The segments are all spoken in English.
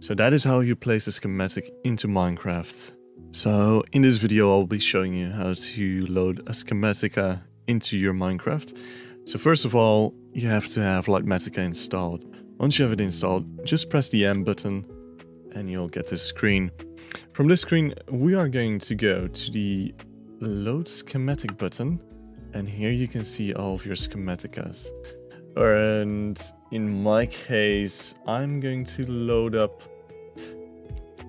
So that is how you place the schematic into Minecraft. So in this video I'll be showing you how to load a Litematica into your Minecraft. So first of all, you have to have Litematica installed. Once you have it installed, just press the M button and you'll get this screen. From this screen, we are going to go to the Load Schematic button. And here you can see all of your Litematicas. And in my case, I'm going to load up,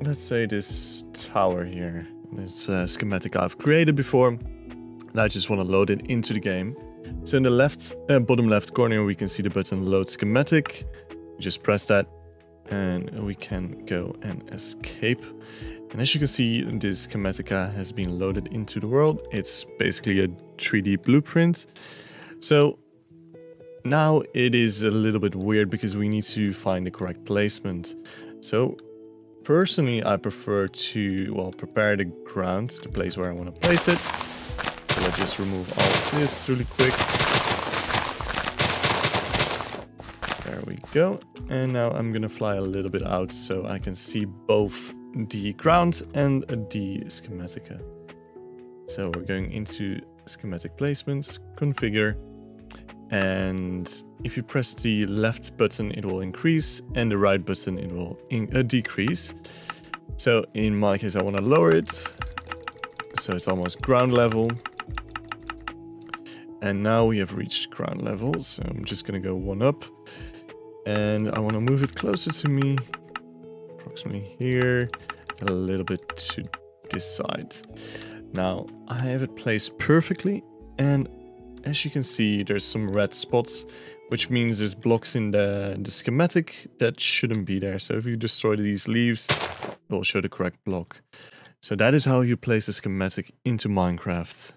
let's say, this tower here. It's a Litematica I've created before, and I just want to load it into the game. So in the left, bottom left corner, we can see the button Load Schematic. Just press that and we can go and escape. And as you can see, this Litematica has been loaded into the world. It's basically a 3D blueprint. So now it is a little bit weird because we need to find the correct placement. So personally, I prefer to, well, prepare the ground, the place where I want to place it. So let's just remove all of this really quick. There we go. And now I'm gonna fly a little bit out so I can see both the ground and the Litematica. So we're going into schematic placements, configure, and if you press the left button, it will increase, and the right button, it will decrease. So in my case, I want to lower it, so it's almost ground level. And now we have reached ground level, so I'm just going to go one up. And I want to move it closer to me, approximately here, a little bit to this side. Now I have it placed perfectly, and as you can see, there's some red spots, which means there's blocks in the schematic that shouldn't be there. So if you destroy these leaves, it will show the correct block. So that is how you place the schematic into Minecraft.